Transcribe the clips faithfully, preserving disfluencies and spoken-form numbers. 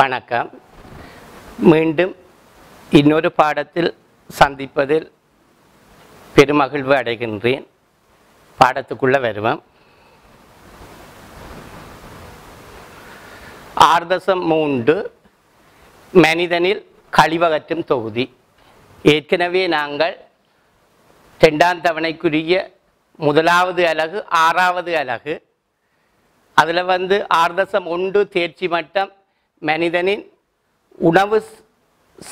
வணக்கம். மீண்டும் இன்னொரு பாடத்தில் சந்திப்பதில் பெருமகிழ்வு அடைகின்றேன். பாடத்துக்குள்ள வருவோம். ஆறு தசம் மூன்று மனிதனில் கழிவகற்றும் தொகுதி. ஏற்கனவே நாங்கள் இரண்டாம் தவணைக்குரிய முதலாவது அலகு ஆறாவது அலகு, அதில் வந்து ஆறு தசம் ஒன்று தேர்ச்சி மட்டம் மனிதனின் உணவு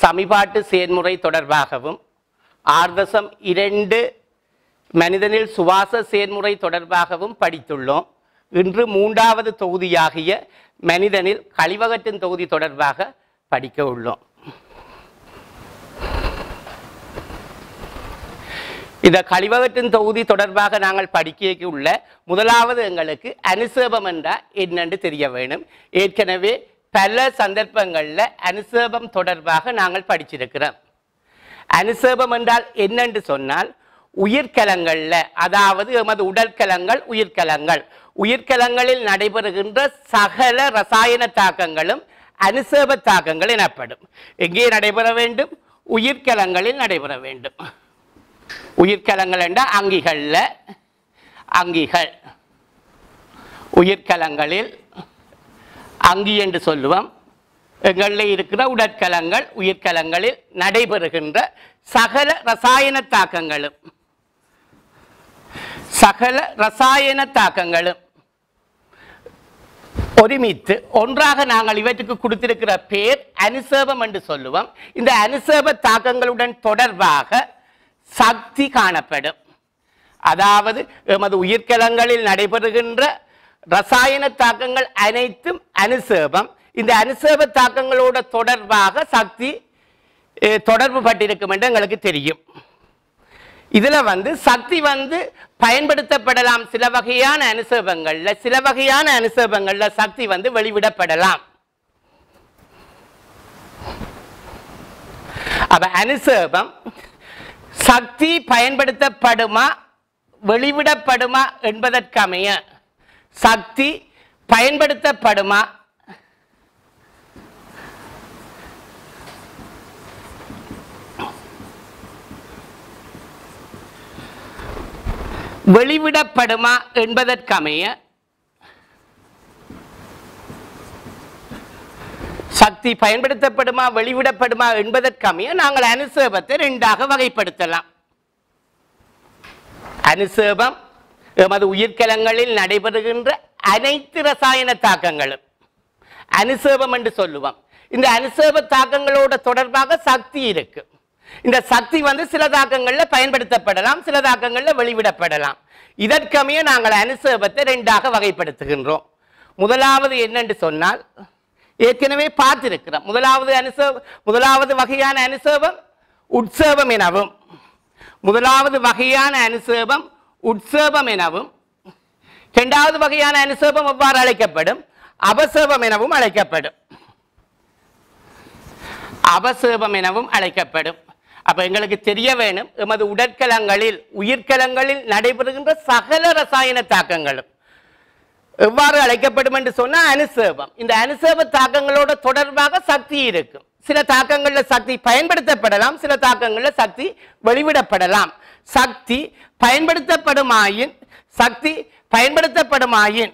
சமிபாட்டு செயல்முறை தொடர்பாகவும், ஆறு தசம் இரண்டு மனிதனில் சுவாச செயல்முறை தொடர்பாகவும் படித்துள்ளோம். இன்று மூன்றாவது தொகுதியாகிய மனிதனில் கழிவகற்றும் தொகுதி தொடர்பாக படிக்க உள்ளோம். இந்த கழிவகற்றும் தொகுதி தொடர்பாக நாங்கள் படிக்க உள்ள முதலாவது எங்களுக்கு அனுசேபம் என்றால் என்னென்று தெரிய வேணும். ஏற்கனவே பல சந்தர்ப்பங்களில் அனுசேபம் தொடர்பாக நாங்கள் படிச்சிருக்கிறோம். அனுசேபம் என்றால் என்னென்று சொன்னால், உயிர்க்கலங்களில், அதாவது எமது உடற்கலங்கள் உயிர்க்கலங்கள், உயிர்க்கலங்களில் நடைபெறுகின்ற சகல ரசாயன தாக்கங்களும் அனுசேப தாக்கங்கள் எனப்படும். எங்கே நடைபெற வேண்டும்? உயிர்க்கலங்களில் நடைபெற வேண்டும். உயிர்க்கலங்கள் என்றால் அங்கிகளில், அங்கிகள் உயிர்க்கலங்களில் அங்கி என்று சொல்லுவோம். எங்களில் இருக்கிற உடற்கலங்கள் உயிர்கலங்களில் நடைபெறுகின்ற சகல ரசாயன தாக்கங்களும் சகல ரசாயன தாக்கங்களும் ஒருமித்து ஒன்றாக நாங்கள் இவற்றுக்கு கொடுத்திருக்கிற பேர் அனுசேபம் என்று சொல்லுவோம். இந்த அனுசேப தாக்கங்களுடன் தொடர்பாக சக்தி காணப்படும். அதாவது எமது உயிர்கலங்களில் நடைபெறுகின்ற ரசாயன தாக்கங்கள் அனைத்தும் அனுசேபம். இந்த அனுசேப தாக்கங்களோட தொடர்பாக சக்தி தொடர்பு பட்டிருக்கும் என்று எங்களுக்கு தெரியும். இதில் வந்து சக்தி வந்து பயன்படுத்தப்படலாம். சில வகையான அனுசேபங்களில் சில வகையான அனுசேபங்களில் சக்தி வந்து வெளிவிடப்படலாம். அப்ப அனுசேபம் சக்தி பயன்படுத்தப்படுமா வெளிவிடப்படுமா என்பதற்கமைய சக்தி பயன்படுத்தப்படுமா வெளிவிடப்படுமா என்பதற்கமைய சக்தி பயன்படுத்தப்படுமா வெளிவிடப்படுமா என்பதற்கமைய நாங்கள் அனுசேபத்தை ரெண்டாக வகைப்படுத்தலாம். அனுசேபம் எமது உயிர்கலங்களில் நடைபெறுகின்ற அனைத்து ரசாயன தாக்கங்களும் அனுசேபம் என்று சொல்லுவோம். இந்த அனுசேப தாக்கங்களோட தொடர்பாக சக்தி இருக்கு. இந்த சக்தி வந்து சில தாக்கங்களில் பயன்படுத்தப்படலாம், சில தாக்கங்களில் வெளிவிடப்படலாம். இதற்கமைய நாங்கள் அனுசேபத்தை ரெண்டாக வகைப்படுத்துகின்றோம். முதலாவது என்னென்று சொன்னால் ஏற்கனவே பார்த்திருக்கிறோம். முதலாவது அனுசேபம் முதலாவது வகையான அனுசேபம் உட்சேபம் எனவும், முதலாவது வகையான அனுசேபம் உட்சேபம் எனவும், இரண்டாவது வகையான அனுசேபம் எவ்வாறு அழைக்கப்படும்? அபசேபம் எனவும் அழைக்கப்படும். அபசேபம் எனவும் அழைக்கப்படும். அப்ப எங்களுக்கு தெரிய வேணும், எமது உடற்கலங்களில் உயிர்கலங்களில் நடைபெறுகின்ற சகல ரசாயன தாக்கங்களும் எவ்வாறு அழைக்கப்படும் என்று சொன்னா அனுசேபம். இந்த அனுசேப தாக்கங்களோட தொடர்பாக சக்தி இருக்கும். சில தாக்கங்கள்ல சக்தி பயன்படுத்தப்படலாம், சில தாக்கங்கள்ல சக்தி வெளிவிடப்படலாம். சக்தி பயன்படுத்தப்படுமாயின் சக்தி பயன்படுத்தப்படுமாயின்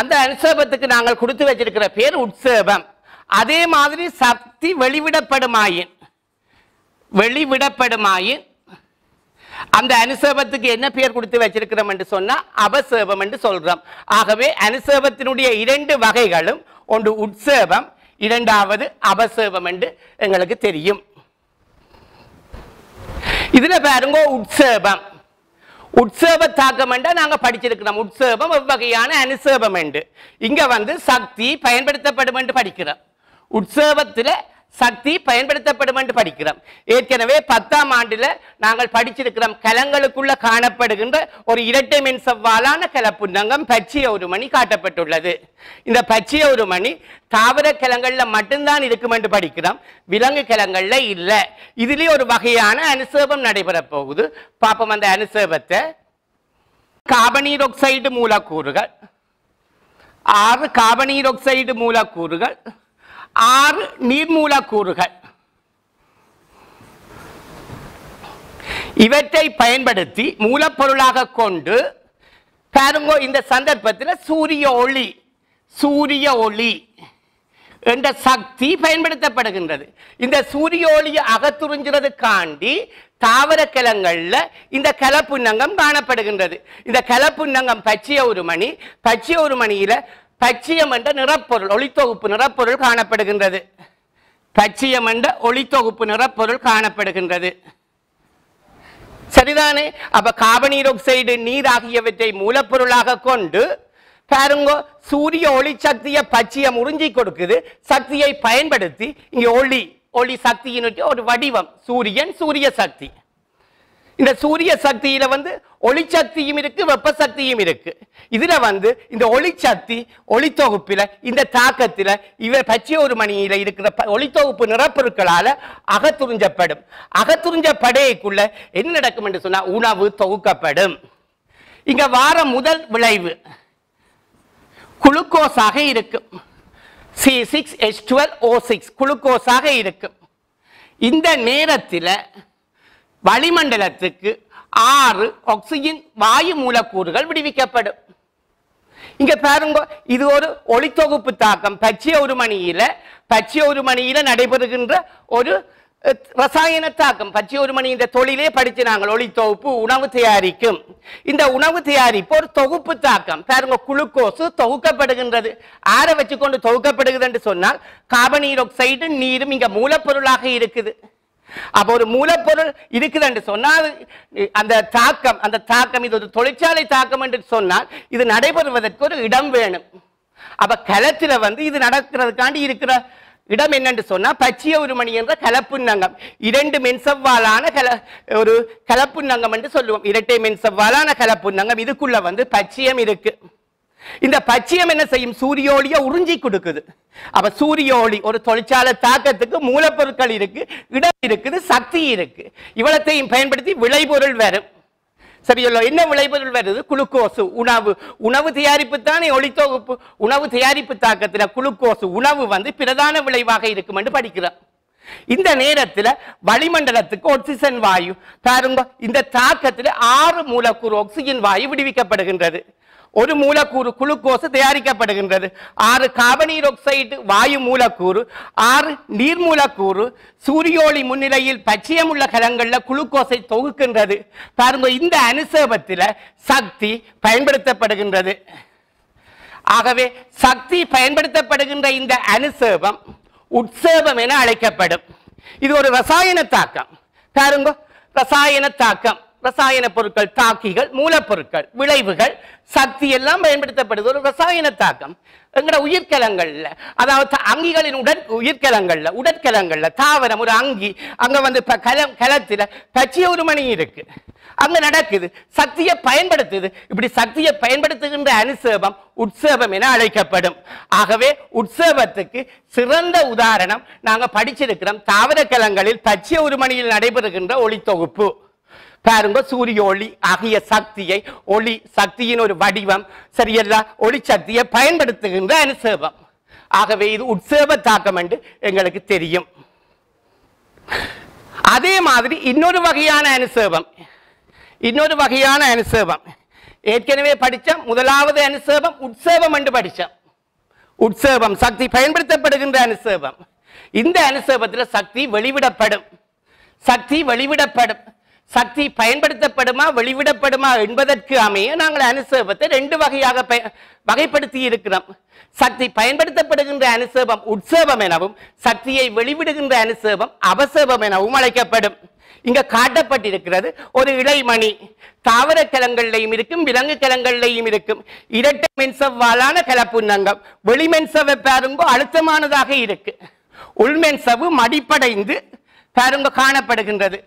அந்த அனுசேபத்துக்கு நாங்கள் கொடுத்து வச்சிருக்கிற பேர் உட்சேபம். அதே மாதிரி சக்தி வெளிவிடப்படுமாயின் வெளிவிடப்படுமாயின் அந்த அனுசேபத்துக்கு என்ன பெயர் கொடுத்து வச்சிருக்கிறோம் என்று சொன்னா அபசேபம் என்று சொல்றோம். ஆகவே அனுசேபத்தினுடைய இரண்டு வகைகளும், ஒன்று உட்சேபம், இரண்டாவது அபசேபம் என்று எங்களுக்கு தெரியும். இதுல பாருங்க, உட்சேபம் உட்சேப தாக்கம் என்றால் நாங்கள் படிச்சிருக்கிறோம். உட்சேபம் எவ்வகையான அனுசேபம் என்று இங்க வந்து சக்தி பயன்படுத்தப்படும் என்று படிக்கிறோம். உட்சேபத்தில் சக்தி பயன்படுத்தப்படும் என்று படிக்கிறோம். ஏற்கனவே பத்தாம் ஆண்டில் நாங்கள் படிச்சிருக்கிறோம் கலங்களுக்குள்ள காணப்படுகின்ற ஒரு இரட்டை மின் செவ்வாலான கலப்புன்னங்கம் பச்சை ஒரு மணி காட்டப்பட்டுள்ளது. இந்த பச்சை ஒரு மணி தாவர கலங்கள்ல மட்டும்தான் இருக்கும் என்று படிக்கிறோம். விலங்கு கலங்கள்ல இல்லை. இதுலேயே ஒரு வகையான அனுசேபம் நடைபெறப் போகுது. பாப்போம் அந்த அனுசேபத்தை. கார்பனீரொக்சைடு மூலக்கூறுகள் ஆறு கார்பனீரொக்சைடு மூலக்கூறுகள் ஆறு நீர் மூலக்கூறுகள் இவற்றை பயன்படுத்தி மூலப்பொருளாக கொண்டு பாருங்க இந்த சந்தர்ப்பத்தில் சூரிய ஒளி சூரிய ஒளி என்ற சக்தி பயன்படுத்தப்படுகின்றது. இந்த சூரிய ஒளியை அகத்துறிஞ்சுறதுக்காண்டி தாவர கலங்கள்ல இந்த கலப்புன்னங்கம் காணப்படுகின்றது. இந்த கலப்புன்னங்கம் பச்சைய ஒரு மணி பச்சைய ஒரு மணியில பச்சையம் என்ற நிறப்பொருள் ஒளித்தொகுப்பு நிறப்பொருள் காணப்படுகின்றது. பச்சையம் என்ற ஒளித்தொகுப்பு நிறப்பொருள் காணப்படுகின்றது. சரிதானே? அப்ப கார்பனீரொக்சைடு நீர் ஆகியவற்றை மூலப்பொருளாக கொண்டு பாருங்க சூரிய ஒளி சக்தியை பச்சையம் உறிஞ்சி கொடுக்குது. சக்தியை பயன்படுத்தி இங்கே ஒளி ஒளி சக்தியினுடைய ஒரு வடிவம் சூரியன் சூரிய சக்தி. இந்த சூரிய சக்தியில வந்து ஒளிச்சக்தியும் இருக்கு வெப்ப சக்தியும் இருக்கு. இதுல வந்து இந்த ஒளிச்சக்தி ஒளித்தொகுப்பில இந்த தாக்கத்தில் இவர் பச்சை ஒரு மணியில இருக்கிற ஒளித்தொகுப்பு நிறப்பொருட்களால அகத்துறிஞ்சப்படும். அகத்துறிஞ்ச படையைக்குள்ள என்ன நடக்கும் என்று சொன்னா உணவு தொகுக்கப்படும். இங்க வார முதல் விளைவு குளுக்கோஸாக இருக்கும். C six H twelve O six குளுக்கோஸாக இருக்கும். இந்த நேரத்தில் வளிமண்டலத்துக்கு ஆறு ஆக்சிஜன் வாயு மூலக்கூறுகள் விடுவிக்கப்படும். இங்க பாருங்க இது ஒரு ஒளித்தொகுப்பு தாக்கம் பச்சை ஒரு மணியில பச்சை ஒரு மணியில நடைபெறுகின்ற ஒரு ரசாயன தாக்கம். பச்சை ஒரு மணி இந்த தொழிலே படிச்சு நாங்கள் ஒளித்தொகுப்பு உணவு தயாரிக்கும். இந்த உணவு தயாரிப்பு ஒரு தொகுப்பு தாக்கம். பாருங்க குளுக்கோசு தொகுக்கப்படுகின்றது. ஆற வச்சுக்கொண்டு தொகுக்கப்படுகிறது என்று சொன்னால் கார்பனீரொக்சைடு நீரும் இங்க மூலப்பொருளாக இருக்குது. அப்போ ஒரு மூலப்பொருள் இருக்குதுன்னு சொன்னால் அந்த தாக்கம் அந்த தாக்கம் இது ஒரு தொழிற்சாலை தாக்கம் என்று சொன்னால் இது நடைபெறுவதற்கு ஒரு இடம் வேணும். அப்ப கலத்துல வந்து இது நடக்கிறதுக்காண்டி இருக்கிற இடம் என்னன்னு சொன்னா பச்சைய ஒரு மணி என்ற கலப்புன்னங்கம். இரண்டு மென்சவ்வாலான கல ஒரு கலப்புன்னங்கம் என்று சொல்லுவோம். இரட்டை மென்சவ்வாலான கலப்புன்னங்கம் இதுக்குள்ள வந்து பச்சையம் இருக்கு. இந்த பச்சையம் என்ன செய்யும் சூரியோலிய உறிஞ்சி கொடுக்குது. அப்ப சூரியோலி ஒரு தொழிற்சாலை தாக்கத்துக்கு மூலப்பொருட்கள் இருக்கு இடம் இருக்குது சக்தி இருக்கு. இவ்வளத்தையும் பயன்படுத்தி விளைபொருள் வரும். சரியோ என்ன விளைபொருள் வருது குளுக்கோசு உணவு உணவு தயாரிப்பு தானே ஒளித்தொகுப்பு உணவு தயாரிப்பு தாக்கத்துல குளுக்கோசு உணவு வந்து பிரதான விளைவாக இருக்கும் என்று படிக்கிறோம். இந்த நேரத்தில் வளிமண்டலத்துக்கு ஆக்சிஜன் வாயு பாருங்க இந்த தாக்கத்துல ஆறு மூலக்கூறு ஆக்சிஜன் வாயு விடுவிக்கப்படுகின்றது. ஒரு மூலக்கூறு குளுக்கோசு தயாரிக்கப்படுகின்றது. ஆறு கார்பனீரொக்சைடு வாயு மூலக்கூறு ஆறு நீர் மூலக்கூறு சூரியோலி முன்னிலையில் பச்சையம் உள்ள கலங்களில் குளுக்கோஸை தொகுக்கின்றது. பாருங்க இந்த அனுசேபத்தில் சக்தி பயன்படுத்தப்படுகின்றது. ஆகவே சக்தி பயன்படுத்தப்படுகின்ற இந்த அனுசேபம் உட்சேபம் என அழைக்கப்படும். இது ஒரு ரசாயன தாக்கம். பாருங்க ரசாயன தாக்கம் ரசாயன பொருட்கள் தாக்கிகள் மூலப்பொருட்கள் விளைவுகள் சக்தி எல்லாம் பயன்படுத்தப்படுது. ஒரு ரசாயன தாக்கம் எங்கட உயிர்கலங்கள்ல அதாவது அங்கிகளின் உடற் உயிர்கலங்கள்ல உடற்கலங்கள்ல தாவரம் ஒரு அங்கி அங்க வந்து கலத்துல பச்சை ஒரு மணி இருக்கு அங்க நடக்குது சக்தியை பயன்படுத்துது. இப்படி சக்தியை பயன்படுத்துகின்ற அனுசேபம் உட்சேபம் என அழைக்கப்படும். ஆகவே உட்சேபத்துக்கு சிறந்த உதாரணம் நாங்க படிச்சிருக்கிறோம் தாவர கலங்களில் பச்சை ஒரு மணியில் நடைபெறுகின்ற ஒளித்தொகுப்பு. பாருங்க சூரிய ஒளி ஆகிய சக்தியை ஒளி சக்தியின் ஒரு வடிவம் சரியல்ல ஒளிச்சக்தியை பயன்படுத்துகின்ற அனுசேபம். ஆகவே இது உட்சேப தாக்கம் என்று எங்களுக்கு தெரியும். அதே மாதிரி இன்னொரு வகையான அனுசேபம் இன்னொரு வகையான அனுசேபம் ஏற்கனவே படித்தோம். முதலாவது அனுசேபம் உட்சேபம் என்று படித்தோம். உட்சேபம் சக்தி பயன்படுத்தப்படுகின்ற அனுசேபம். இந்த அனுசேபத்தில் சக்தி வெளிவிடப்படும் சக்தி வெளிவிடப்படும் சக்தி பயன்படுத்தப்படுமா வெளிவிடப்படுமா என்பதற்கு அமைய நாங்கள் அனுசேபத்தை ரெண்டு வகையாக வகைப்படுத்தி இருக்கிறோம். சக்தி பயன்படுத்தப்படுகின்ற அனுசேபம் உட்சேபம் எனவும் சக்தியை வெளிவிடுகின்ற அனுசேபம் அபசேபம் எனவும் அழைக்கப்படும். இங்க காட்டப்பட்டிருக்கிறது ஒரு இடைமணி தாவர கலங்களிலையும் இருக்கும் விலங்கு கலங்களிலையும் இருக்கும் இரட்டை மென்சவ்வாலான கலப்புன்னங்கம். வெளி மென்சவை பாருங்கோ அழுத்தமானதாக இருக்கு உள்மேன் சவ்வு மடிப்படைந்து பாருங்க காணப்படுகின்றது.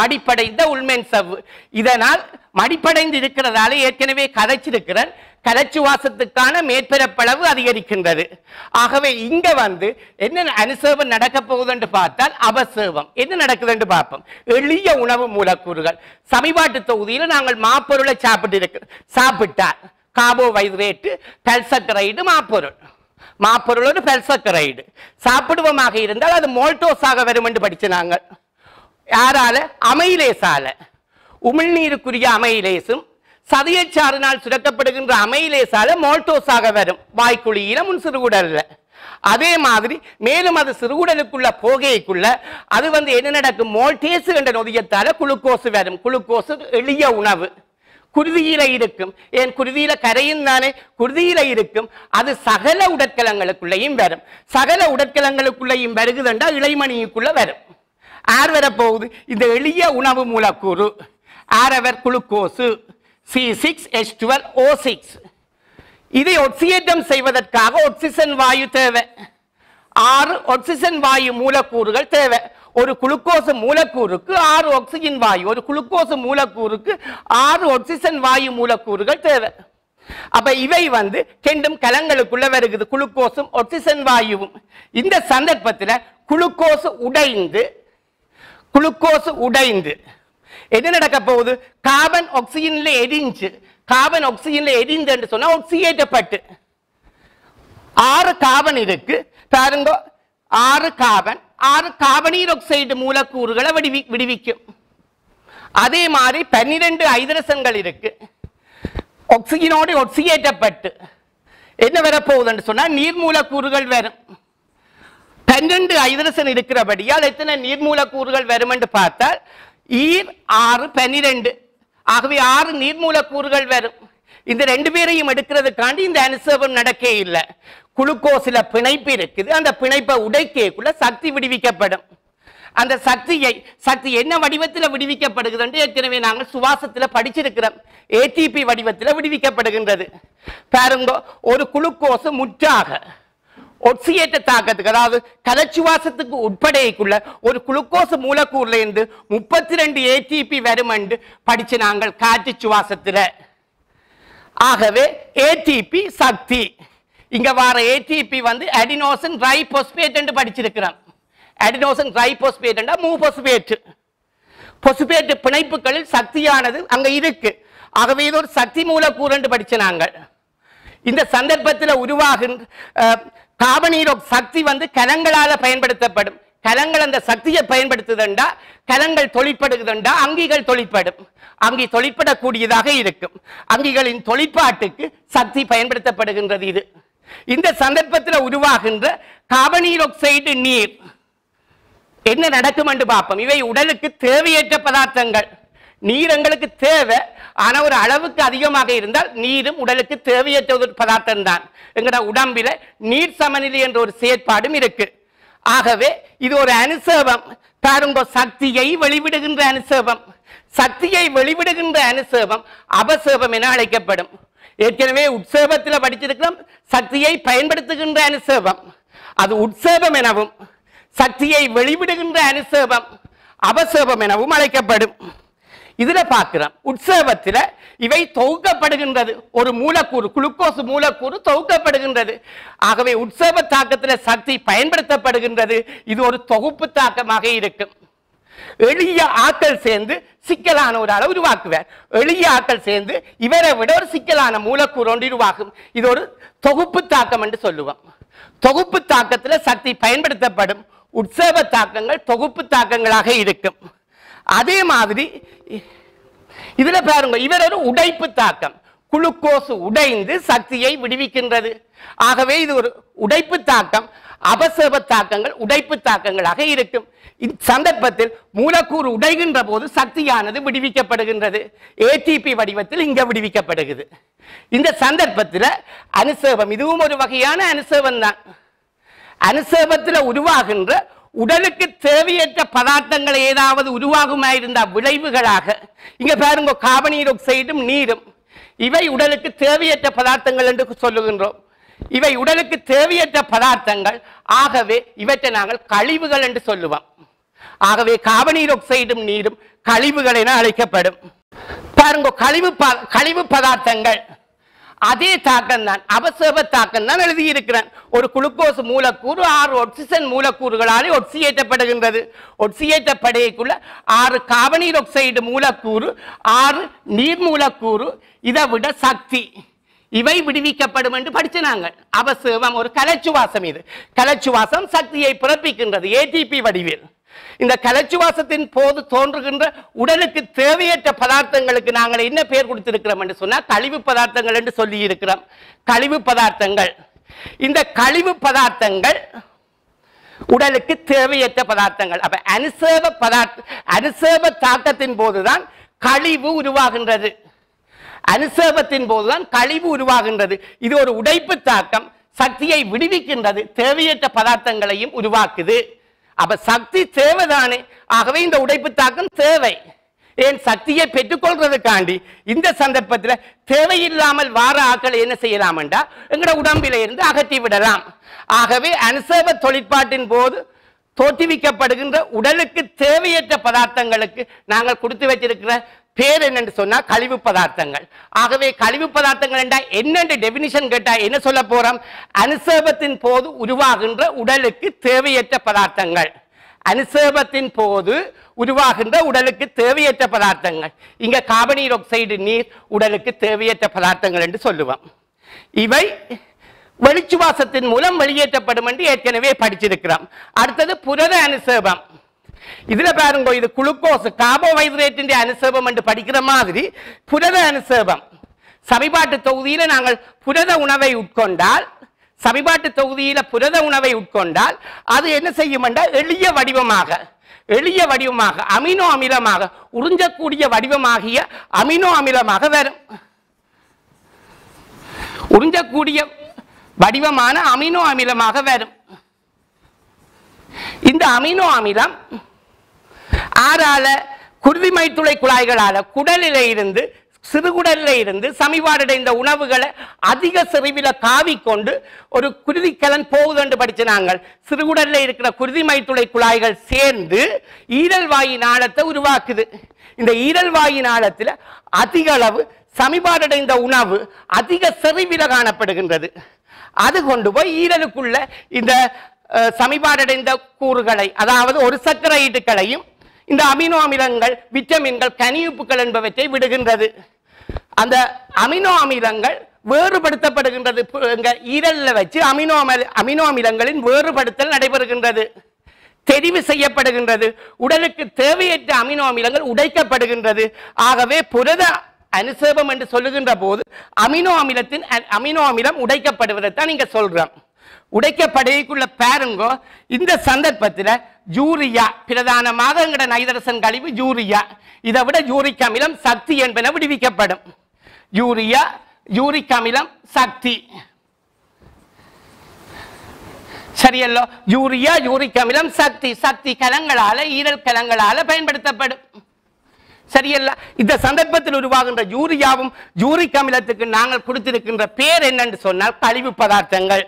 மடிப்படைந்த உள்மேன் சவ்வு. இதனால் மடிப்படைந்து இருக்கிறதால ஏற்கனவே கதைச்சிருக்கிறேன், கலைச்சு வாசத்துக்கான மேற்பரப்பளவு அதிகரிக்கின்றது. ஆகவே இங்க வந்து என்ன அனுசேபம் நடக்க போகுதுன்னு பார்த்தால் அபசேபம் என்ன நடக்குதுன்னு பார்ப்போம். எளிய உணவு மூலக்கூறுகள் சமீபாட்டு தொகுதியில் நாங்கள் மாப்பொருளை சாப்பிட்டு இருக்க சாப்பிட்டால் கார்போஹைட்ரேட்டு பெல்சக்கரைடு மாப்பொருள் மாப்பொருளோடு பெல்சக்கரைடு சாப்பிடுவமாக இருந்தால் அது மோல்டோஸாக வரும் என்று படிச்சு நாங்கள். யாரால? அமைலேசால. உமிழ்நீருக்குரிய அமைலேசும் சதையச்சாறினால் சுரக்கப்படுகின்ற அமைலேசால மோல்டோஸாக வரும். வாய்க்குழியில முன் சிறுகுடல்ல அதே மாதிரி மேலும் அது சிறுகுடலுக்குள்ள போகைக்குள்ள அது வந்து என்ன நடக்கும், மோல்டேஸ் என்ற நொதியத்தால குளுக்கோசு வரும். குளுக்கோசு எளிய உணவு. குருதியில இருக்கும். ஏன் குருதியில கரையும் தானே, குருதியில இருக்கும். அது சகல உடற்கலங்களுக்குள்ளையும் வரும். சகல உடற்கலங்களுக்குள்ளையும் வருகுதுண்டா இளைமணிக்குள்ள வரும். ஆர் வரப்போகுது? இந்த எளிய உணவு மூலக்கூறு. ஆரவர் குளுக்கோசு C six H twelve O six. இதை ஒக்சியேற்றம் செய்வதற்காக ஒக்சிஜன் வாயு தேவை. ஆறு ஒக்சிஜன் வாயு மூலக்கூறுகள் தேவை. ஒரு குளுக்கோசு மூலக்கூறுக்கு ஆறு ஆக்சிஜன் வாயு, ஒரு குளுக்கோசு மூலக்கூறுக்கு ஆறு ஆக்சிஜன் வாயு மூலக்கூறுகள் தேவை. அப்ப இவை வந்து ரெண்டும் கலங்களுக்குள்ள வருகிறது, குளுக்கோசும் ஆக்சிஜன் வாயுவும். இந்த சந்தர்ப்பத்தில் குளுக்கோசு உடைந்து குளுக்கோசு உடைந்து என்ன நடக்க போகுது, கார்பன் ஆக்சிஜன்ல எரிஞ்சு கார்பன் ஆக்சிஜன்ல எரிந்து என்று சொன்னா ஆக்சிடேட்டப்பட்டு ஆறு கார்பன் இருக்கு பாருங்க. ஆறு கார்பன் ஆறு கார்பனீர் ஆக்சைடு மூலக்கூறுகளை விடுவி விடுவிக்கும் அதே மாதிரி பன்னிரண்டு ஐதரசன்கள் இருக்கு. ஆக்சிஜனோடு ஆக்சிடேட்டப்பட்டு என்ன வரப்போகுதுன்னு சொன்னா நீர் மூலக்கூறுகள் வரும். பன்னிரண்டு ஐதரசன் இருக்கிறபடியால் எத்தனை நீர் மூலக்கூறுகள் வரும் என்று பார்த்தால் ஈர் ஆறு பன்னிரண்டு, ஆகவே ஆறு நீர் மூலக்கூறுகள் வரும். இந்த ரெண்டு பேரையும் எடுக்கிறதுக்காண்டி இந்த அனுசேபம் நடக்க இல்லை. குளுக்கோஸ்ல பிணைப்பு இருக்குது, அந்த பிணைப்பை உடைக்கக்குள்ள சக்தி விடுவிக்கப்படும். அந்த சக்தியை சக்தி என்ன வடிவத்தில் விடுவிக்கப்படுகிறது, ஏற்கனவே நாங்கள் சுவாசத்தில் படிச்சிருக்கிறோம், ஏடிபி வடிவத்தில் விடுவிக்கப்படுகின்றது. பாருங்க, ஒரு குளுக்கோஸ் முற்றாக ஒக்சியேற்ற தாக்கத்துக்கு அதாவது கலச்சுவாசத்துக்கு உட்படைக்குள்ள ஒரு குளுக்கோஸ் மூலக்கூறுல இருந்து முப்பத்தி ரெண்டு ஏடிபி வரும் என்று படிச்சு நாங்கள் காற்று சுவாசத்தில். ஆகவே ஏடிபி சக்தி. இங்க வர ஏடிபி வந்து அடினோசின் ட்ரைபாஸ்பேட் என்று படிச்சிருக்கிறோம். அடினோசின் ட்ரைபாஸ்பேட் என்றால் மூபாஸ்பேட். பாஸ்பேட் பிணைப்புகளில் சக்தியானது அங்க இருக்கு. ஆகவே இது ஒரு சக்தி மூலக்கூறு என்று படிச்சு நாங்கள். இந்த சந்தர்ப்பத்தில் உருவாகின்ற கார்பனீரோ சக்தி வந்து கலங்களால பயன்படுத்தப்படும். கலங்கள் அந்த சக்தியை பயன்படுத்துதண்டா கலங்கள் தொழிற்படுகிறண்டா அங்கிகள் தொழிற்படும். அங்கி தொழிற்படக்கூடியதாக இருக்கும். அங்கிகளின் தொழிற்பாட்டுக்கு சக்தி பயன்படுத்தப்படுகின்றது. இது இந்த சந்தர்ப்பத்தில் உருவாகின்ற கார்பனீரோக்சைடு நீர் என்ன நடக்கும் என்று பார்ப்போம். இவை உடலுக்கு தேவையற்ற பதார்த்தங்கள். நீர் எங்களுக்கு தேவை, ஆனால் ஒரு அளவுக்கு அதிகமாக இருந்தால் நீரும் உடலுக்கு தேவையற்ற ஒரு பதார்த்தம் தான். எங்களோட உடம்பில் நீர் சமநிலை என்ற ஒரு செயற்பாடும் இருக்கு. ஆகவே இது ஒரு அனுசேபம். பாருங்க, சக்தியை வெளிவிடுகின்ற அனுசேபம். சக்தியை வெளிவிடுகின்ற அனுசேபம் அபசேபம் என அழைக்கப்படும். ஏற்கனவே உட்சேபத்தில் படிச்சிருக்கிறோம், சக்தியை பயன்படுத்துகின்ற அனுசேபம் அது உட்சேபம் எனவும், சக்தியை வெளிவிடுகின்ற அனுசேபம் அபசேபம் எனவும் அழைக்கப்படும். இதுல பார்க்கிறோம் உட்சேபத்தில் இவை தொகுக்கப்படுகின்றது. ஒரு மூலக்கூறு குளுக்கோஸ் மூலக்கூறு தொகுக்கப்படுகின்றது. ஆகவே உட்சேப தாக்கத்தில் சக்தி பயன்படுத்தப்படுகின்றது. இது ஒரு தொகுப்பு தாக்கமாக இருக்கும். எளிய ஆக்கள் சேர்ந்து சிக்கலான ஒரு அளவு உருவாக்குவார். எளிய ஆக்கள் சேர்ந்து இவரை விட ஒரு சிக்கலான மூலக்கூறு ஒன்று உருவாகும். இது ஒரு தொகுப்பு தாக்கம் என்று சொல்லுவோம். தொகுப்பு தாக்கத்தில் சக்தி பயன்படுத்தப்படும். உட்சேப தாக்கங்கள் தொகுப்பு தாக்கங்களாக இருக்கும். அதே மாதிரி இதுல பாருங்க, இவர் ஒரு உடைப்பு தாக்கம். குளுக்கோஸ் உடைந்து சக்தியை விடுவிக்கின்றது. ஆகவே இது ஒரு உடைப்பு தாக்கம். அபசேப தாக்கங்கள் உடைப்பு தாக்கங்களாக இருக்கும். சந்தர்ப்பத்தில் மூலக்கூறு உடைகின்ற போது சக்தியானது விடுவிக்கப்படுகின்றது. ஏடிபி வடிவத்தில் இங்க விடுவிக்கப்படுகிறது. இந்த சந்தர்ப்பத்தில் அனுசேபம், இதுவும் ஒரு வகையான அனுசேபம் தான். அனுசேபத்தில் உருவாகின்ற உடலுக்கு தேவையற்ற பதார்த்தங்கள் ஏதாவது உருவாகுமாயிருந்த விளைவுகளாக இங்க பாருங்க, கார்பனீரொக்சைடும் நீரும் இவை உடலுக்கு தேவையற்ற பதார்த்தங்கள் என்று சொல்லுகின்றோம். இவை உடலுக்கு தேவையற்ற பதார்த்தங்கள். ஆகவே இவற்றை நாங்கள் கழிவுகள் என்று சொல்லுவோம். ஆகவே கார்பனீர் ஆக்சைடும் நீரும் கழிவுகள் என அழைக்கப்படும். பாருங்க, கழிவு கழிவு பதார்த்தங்கள் அதே தாக்கம் தான், அபசேப தாக்கம் தான் எழுதியிருக்கிறேன். ஒரு குளுக்கோஸ் மூலக்கூறு ஆறு ஆக்சிஜன் மூலக்கூறுகளாலே ஒட்சியேற்றப்படுகின்றது. ஒட்சியேற்றப்படையக்குள்ள ஆறு கார்பனீர் ஆக்சைடு மூலக்கூறு, ஆறு நீர் மூலக்கூறு, இதை விட சக்தி, இவை விடுவிக்கப்படும் என்று படிச்சு நாங்கள். அபசேபம் ஒரு கலச்சுவாசம். இது கலச்சுவாசம் சக்தியை பிறப்பிக்கின்றது ஏடிபி வடிவில். இந்த கலச்சுவாசத்தின் போது தோன்றுகின்ற உடலுக்கு தேவையற்ற பதார்த்தங்களுக்கு நாங்கள் என்ன பெயர் கொடுத்திருக்கிறோம் என்று சொன்னால் கழிவு பதார்த்தங்கள் என்று சொல்லி இருக்கிறோம். கழிவு பதார்த்தங்கள். இந்த கழிவு பதார்த்தங்கள் உடலுக்கு தேவையற்ற பதார்த்தங்கள். அப்ப அனுசேப பதார்த்த அனுசேப தாக்கத்தின் போதுதான் கழிவு உருவாகின்றது. அனுசேபத்தின் போதுதான் கழிவு உருவாகின்றது. இது ஒரு உடைப்பு தாக்கம், சக்தியை விடுவிக்கின்றது, தேவையற்ற பதார்த்தங்களையும் உருவாக்குது. அப்ப சக்தி தேவைதானே. ஆகவே இந்த உடைப்பு தாக்கம் தேவை. ஏன், சக்தியை பெற்றுக்கொள்றதுக்காண்டி. இந்த சந்தர்ப்பத்தில் தேவையில்லாமல் வார ஆக்களை என்ன செய்யலாம் என்றா எங்களோட உடம்பில இருந்து அகற்றி விடலாம். ஆகவே அனுசேப தொழிற்பாட்டின் போது தோற்றுவிக்கப்படுகின்ற உடலுக்கு தேவையற்ற பதார்த்தங்களுக்கு நாங்கள் கொடுத்து வச்சிருக்கிற பேர் என்னன்னு சொன்னா கழிவு பதார்த்தங்கள். ஆகவே கழிவு பதார்த்தங்கள் என்றா என்னென்று டெபினிஷன் கேட்டா என்ன சொல்ல போறோம்? அனுசேபத்தின் போது உருவாகின்ற உடலுக்கு தேவையற்ற பதார்த்தங்கள். அனுசேபத்தின் போது உருவாகின்ற உடலுக்கு தேவையற்ற பதார்த்தங்கள். இங்க கார்பனீர் ஆக்சைடு நீர் உடலுக்கு தேவையற்ற பதார்த்தங்கள் என்று சொல்லுவோம். இவை வெளிச்சுவாசத்தின் மூலம் வெளியேற்றப்படும் என்று ஏற்கனவே படிச்சிருக்கிறோம். அடுத்தது புரத அனுசேபம். இதுல பாருங்க, இது குளுக்கோஸ் கார்போஹைட்ரேட்டின் அனுசேபம் என்று படிக்கிற மாதிரி புரத அனுசேபம். சமிபாட்டு தொகுதியில நாங்கள் புரத உணவை உட்கொண்டால் சமிபாட்டு தொகுதியில புரத உணவை உட்கொண்டால் அது என்ன செய்யும் என்றால் எளிய வடிவமாக எளிய வடிவமாக அமினோ அமிலமாக உறிஞ்சக்கூடிய வடிவமாகிய அமினோ அமிலமாக வரும். உறிஞ்சக்கூடிய வடிவமான அமினோ அமிலமாக வரும். இந்த அமினோ அமிலம் ஆறால குருதிமைத்துளை குழாய்களால குடலிலே இருந்து சிறுகுடலிலே இருந்து சமிபாடடைந்த உணவுகளை அதிக செறிவில காவிக்கொண்டு ஒரு குருதிக்கலன் போகுது என்று படிச்சு நாங்கள். சிறுகுடலில் இருக்கிற குருதிமைத்துளை குழாய்கள் சேர்ந்து ஈரல் வாயின் ஆழத்தை உருவாக்குது. இந்த ஈரல் வாயின் ஆழத்தில் அதிக அளவு சமிபாடடைந்த உணவு அதிக செறிவில காணப்படுகின்றது. அது கொண்டு போய் ஈரலுக்குள்ள இந்த சமிபாடடைந்த கூறுகளை, அதாவது ஒரு சர்க்கரைட்டுகளையும் இந்த அமினோ அமிலங்கள், விட்டமின்கள், கனியுப்புகள் என்பவற்றை விடுகின்றது. அந்த அமினோ அமிலங்கள் வேறுபடுத்தப்படுகின்றது. ஈரல்ல வச்சு அமினோ அமினோ அமிலங்களின் வேறுபடுத்தல் நடைபெறுகின்றது, தெரிவு செய்யப்படுகின்றது. உடலுக்கு தேவையற்ற அமினோ அமிலங்கள் உடைக்கப்படுகின்றது. ஆகவே புரத அனுசேபம் என்று சொல்லுகின்ற போது அமினோ அமிலத்தின் அமினோ அமிலம் உடைக்கப்படுவதை தான் இங்க சொல்றோம். உடைக்கப்படுக்குள்ள பாருங்க, இந்த சந்தர்ப்பத்தில் ஜூரியா பிரதானமாக எங்கட நைதரசன் கழிவு ஜூரியா. இதை விட ஜூரிக் அமிலம் சக்தி என்பன விடுவிக்கப்படும். ஜூரியா, ஜூரிக் அமிலம், சக்தி. சரியல்லோ? ஜூரியா, ஜூரிக் அமிலம், சக்தி. சக்தி கலங்களால ஈரல் கலங்களால பயன்படுத்தப்படும். சரியல்ல? இந்த சந்தர்ப்பத்தில் உருவாகின்ற யூரியாவும் ஜூரிக் அமிலத்துக்கு நாங்கள் கொடுத்திருக்கின்ற பேர் என்னன்னு சொன்னால் கழிவு பதார்த்தங்கள்.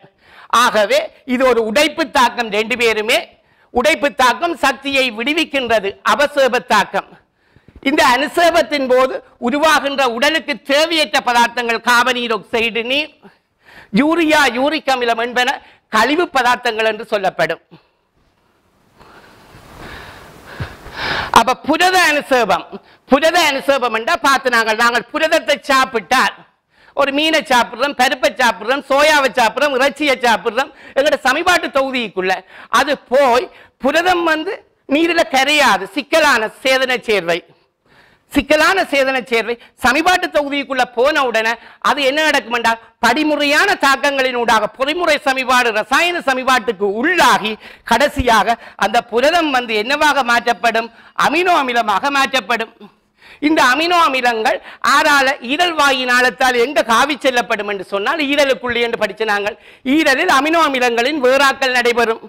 ஆகவே இது ஒரு உடைப்பு தாக்கம். ரெண்டு பேருமே உடைப்பு தாக்கம், சக்தியை விடுவிக்கின்றது அபசேப தாக்கம். இந்த அனுசேபத்தின் போது உருவாகின்ற உடலுக்கு தேவையற்ற பதார்த்தங்கள் கார்பனீர் ஆக்சைடு நீர், யூரியா, யூரிக் அமிலம் என்பன கழிவு பதார்த்தங்கள் என்று சொல்லப்படும். அப்ப புரத அனுசேபம். புரத அனுசேபம் என்றா பார்த்து நாங்கள் நாங்கள் புரதத்தை சாப்பிட்டால், ஒரு மீனை சாப்பிடுறோம், பருப்பை சாப்பிடுறோம், சோயாவை சாப்பிடுறோம், இறைச்சியை சாப்பிடுறோம், எங்களோட சமிபாட்டு தொகுதிக்குள்ள அது போய் புரதம் வந்து நீரில் கரையாது. சிக்கலான சேதன சேர்வை சிக்கலான சேதன சேர்வை சமிபாட்டு தொகுதிக்குள்ள போன உடனே அது என்ன நடக்கும் என்றால் படிமுறையான தாக்கங்களினூடாக பொறிமுறை சமிபாடு ரசாயன சமிபாட்டுக்கு உள்ளாகி கடைசியாக அந்த புரதம் வந்து என்னவாக மாற்றப்படும்? அமினோ அமிலமாக மாற்றப்படும். இந்த அமினோ அமிலங்கள் ஆறால ஈரல் வாயினாலத்தால் எங்க காவி செல்லப்படும் என்று சொன்னால் ஈரலுக்குள்ளே என்று படிச்சு நாங்கள். ஈரலில் அமினோ அமிலங்களின் வேறாக்கல் நடைபெறும்.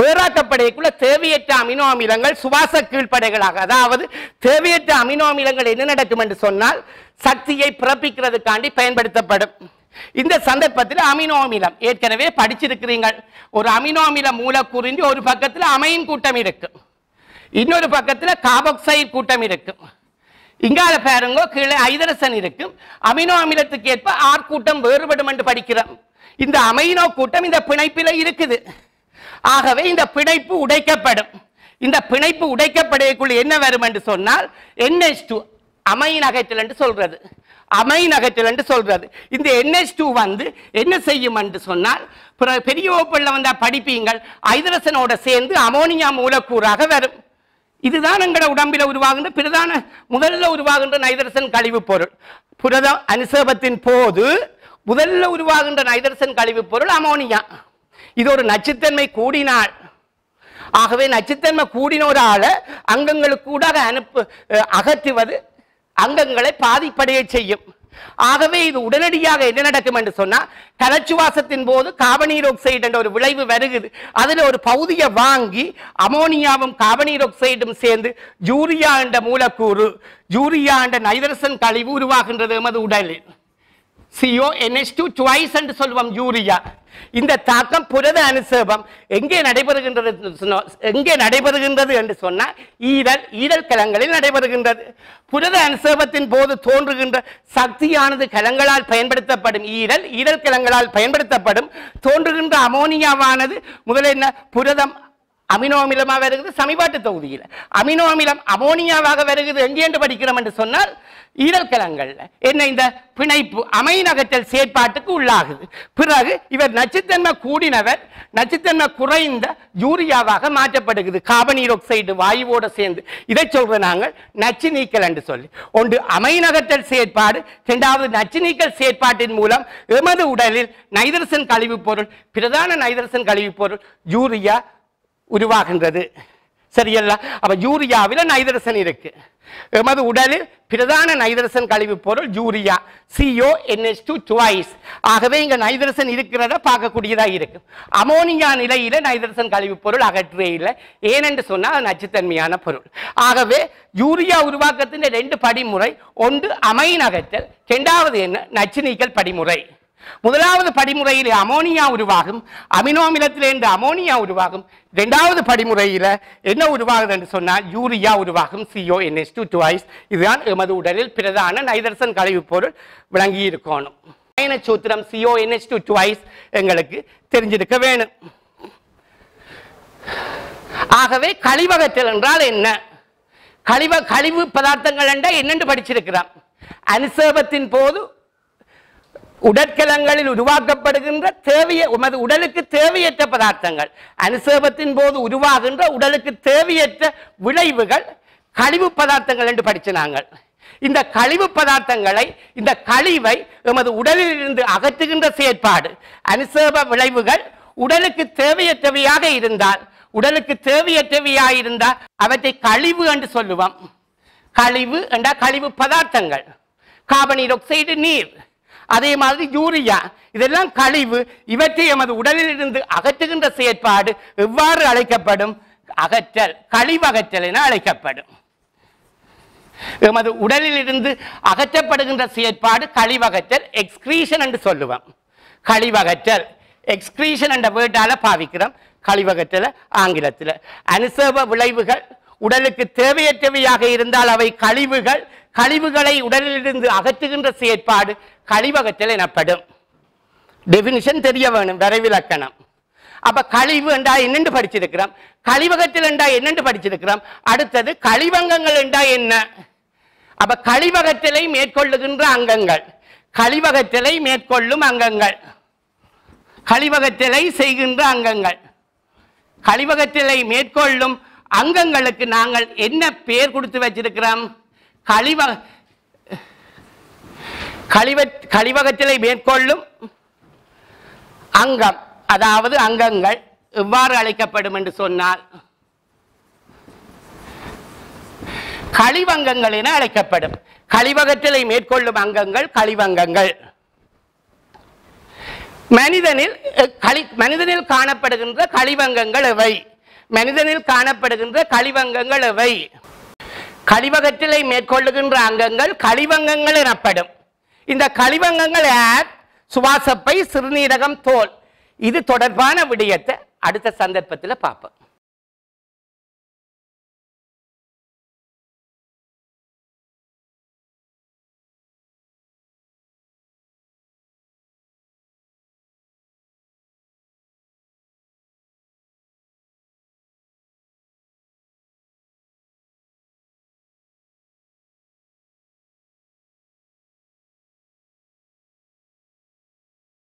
வேறாக்கப்படைக்குள்ள தேவையற்ற அமினோ அமிலங்கள் சுவாச கீழ்ப்படைகளாக, அதாவது தேவையற்ற அமினோ அமிலங்கள் என்ன நடக்கும் என்று சொன்னால் சக்தியை பிறப்பிக்கிறதுக்காண்டி பயன்படுத்தப்படும். இந்த சந்தர்ப்பத்தில் அமினோ அமிலம் ஏற்கனவே படிச்சிருக்கிறீங்க. ஒரு அமினோ அமில மூலக்கூறின் ஒரு பக்கத்தில் அமைன் கூட்டம் இருக்கு, இன்னொரு பக்கத்தில் கார்பாக்சைல் கூட்டம் இருக்கு. இங்கால பாருங்க கீழே ஐதரசன் இருக்கு. அமினோ அமிலத்துக்கு ஏற்ப ஆர் கூட்டம் வேறுபடும் என்று படிக்கிறோம். இந்த அமைனோ கூட்டம் இந்த பிணைப்பில இருக்குது. ஆகவே இந்த பிணைப்பு உடைக்கப்படும். இந்த பிணைப்பு உடைக்கப்படக்குள்ள என்ன வரும் என்று சொன்னால் என் எச் டூ அமைன் அகற்றல் என்று சொல்றது. அமைன் அகற்றல் என்று சொல்றது. இந்த என் எச் டூ வந்து என்ன செய்யும் என்று சொன்னால் பெரிய ஓப்பில் வந்தா படிப்பீங்கள், ஐதரசனோட சேர்ந்து அமோனியா மூலக்கூறாக வரும். இதுதான் எங்களோட உடம்பில உருவாகின்ற பிரதான முதல்ல உருவாகின்ற நைதரசன் கழிவு பொருள். புரத அனுசேபத்தின் போது முதல்ல உருவாகின்ற நைதரசன் கழிவு பொருள் அமோனியா. இது ஒரு நச்சுத்தன்மை கூடினால், ஆகவே நச்சுத்தன்மை கூடினோரால அங்கங்களுக்கு கூட அனுப்பு அகற்றுவது அங்கங்களை பாதிப்படைய செய்யும். ஆகவே இது உடனடியாக என்ன நடக்கும் என்று சொன்னா கலச்சுவாசத்தின் போது கார்பனீரொக்சைடு என்ற ஒரு விளைவு வருகிறது. அதுல ஒரு பகுதியை வாங்கி அமோனியாவும் கார்பனீரொக்சைடும் சேர்ந்து ஜூரியா என்ற மூலக்கூறு, ஜூரியா என்ற நைதரசன் கழிவு உருவாகின்றது எமது உடலில். C O N H two twice என்று சொல்வோம் யூரியா. இந்த தாக்கம் புரத அனுசேபம் எங்கே நடைபெறுகின்றது எங்கே நடைபெறுகின்றது என்று சொன்னால் ஈரல் ஈரல் கலங்களில் நடைபெறுகின்றது. புரத அனுசேபத்தின் போது தோன்றுகின்ற சக்தியானது கலங்களால் பயன்படுத்தப்படும் ஈரல் ஈரல் கலங்களால் பயன்படுத்தப்படும் தோன்றுகின்ற அமோனியாவானது முதல்ல என்ன புரதம் அமினோ அமிலமாக வருகிறது. சமீபாட்டு தொகுதியில் அமினோ அமிலம் அமோனியாவாக வருகிறது. எங்கே என்று படிக்கிறோம் என்று சொன்னால் ஈரல் கலங்கள்ல என்ன இந்த பிணைப்பு அமைன் அகற்றல் செயற்பாட்டுக்கு உள்ளாகுது. பிறகு இவர் நச்சுத்தன்மை கூடினவர் நச்சுத்தன்மை குறைந்த யூரியாவாக மாற்றப்படுகிறது கார்பனீரொக்சைடு வாயுவோடு சேர்ந்து. இதை சொல்ற நாங்கள் நச்சு நீக்கல் என்று சொல்லி. ஒன்று அமைன் அகற்றல் செயற்பாடு, இரண்டாவது நச்சு நீக்கல் செயற்பாட்டின் மூலம் எமது உடலில் நைதரசன் கழிவுப் பொருள் பிரதான நைதரசன் கழிவுப் பொருள் யூரியா உருவாகின்றது. சரியல்ல? அப்ப யூரியாவில் நைதரசன் இருக்கு. எமது உடலில் பிரதான நைதரசன் கழிவு பொருள் urea C O N H two twice. ஆகவே இங்க நைதரசன் இருக்கிறத பார்க்கக்கூடியதா இருக்கு. அமோனியா நிலையில நைதரசன் கழிவு பொருள் அகற்றே இல்லை. ஏனென்று சொன்னால் நச்சுத்தன்மையான பொருள். ஆகவே யூரியா உருவாக்கத்தின் ரெண்டு படிமுறை, ஒன்று அமைன் அகற்றல், இரண்டாவது என்ன நச்சு நீக்கல் படிமுறை. முதலாவது படிமுறையில் அமோனியா உருவாகும், அமினோ அமிலத்திலிருந்து அமோனியா உருவாகும். இரண்டாவது படிமுறையில் என்ன உருவாகுது என்று சொன்னால் யூரியா உருவாகும் C O N H two twice. இதுதான் எமது உடலில் பிரதான நைதரசன் கழிவுப் பொருள் விளங்கி இருக்கணும். பயண சூத்திரம் C O N H two twice எங்களுக்கு தெரிஞ்சிருக்க வேணும். ஆகவே கழிவகற்றல் என்றால் என்ன? கழிவ கழிவு பதார்த்தங்கள் என்றால் என்னென்று படிச்சிருக்கிறோம். அனுசேபத்தின் போது உடற்கலங்களில் உருவாக்கப்படுகின்ற தேவைய உமது உடலுக்கு தேவையற்ற பதார்த்தங்கள், அனுசேபத்தின் போது உருவாகின்ற உடலுக்கு தேவையற்ற விளைவுகள் கழிவு பதார்த்தங்கள் என்று படிச்சு நாங்கள். இந்த கழிவு பதார்த்தங்களை இந்த கழிவை எமது உடலில் இருந்து அகற்றுகின்ற செயற்பாடு. அனுசேப விளைவுகள் உடலுக்கு தேவையற்றவையாக இருந்தால் உடலுக்கு தேவையற்றவையாக இருந்தால் அவற்றை கழிவு என்று சொல்லுவோம். கழிவு என்ற கழிவு பதார்த்தங்கள் கார்பனீரொக்சைடு நீர், அதே மாதிரி யூரியா, இதெல்லாம் கழிவு. இவற்றை எமது உடலில் இருந்து அகற்றுகின்ற செயற்பாடு எவ்வாறு அழைக்கப்படும்? அகற்றல், கழிவகற்றல் என அழைக்கப்படும். எமது உடலில் இருந்து அகற்றப்படுகின்ற செயற்பாடு கழிவகற்றல், எக்ஸ்கிரீஷன் என்று சொல்லுவோம். கழிவகற்றல் எக்ஸ்கிரீஷன் என்ற வேர்டால பாவிக்கிறோம் கழிவகற்றல் ஆங்கிலத்தில். அனுசேப விளைவுகள் உடலுக்கு தேவையற்றவையாக இருந்தால் அவை கழிவுகள். கழிவுகளை உடலிலிருந்து அகற்றுகின்ற செயற்பாடு கழிவகற்றல் எனப்படும். டெபினிஷன் தெரிய வேணும், வரைவிலக்கணம். அப்ப கழிவு என்றா என்னென்று படிச்சிருக்கிறோம், கழிவகற்றல் என்றா என்னென்று படிச்சிருக்கிறோம். அடுத்தது கழிவங்கங்கள் என்றா என்ன? அப்ப கழிவகற்றலை மேற்கொள்ளுகின்ற அங்கங்கள், கழிவகற்றலை மேற்கொள்ளும் அங்கங்கள், கழிவகற்றலை செய்கின்ற அங்கங்கள், கழிவகற்றலை மேற்கொள்ளும் அங்கங்களுக்கு நாங்கள் என்ன பெயர் கொடுத்து வச்சிருக்கிறோம்? கழிவ கழிவ கழிவகத்திலை மேற்கொள்ளும் அங்கம், அதாவது அங்கங்கள் எவ்வாறு அழைக்கப்படும் என்று சொன்னால் கழிவங்கங்கள் என அழைக்கப்படும். கழிவகத்திலை மேற்கொள்ளும் அங்கங்கள் கழிவங்கங்கள். மனிதனில் கழி மனிதனில் காணப்படுகின்ற கழிவங்கங்கள் எவை? மனிதனில் காணப்படுகின்ற கழிவங்கங்கள் எவை? கழிவகத்திலை மேற்கொள்ளுகின்ற அங்கங்கள் கழிவங்கங்கள் எனப்படும். இந்த கழிவங்கங்கள் யார்? சுவாசப்பை, சிறுநீரகம், தோல் இது தொடர்பான விடயத்தை அடுத்த சந்தர்ப்பத்தில் பார்ப்போம்.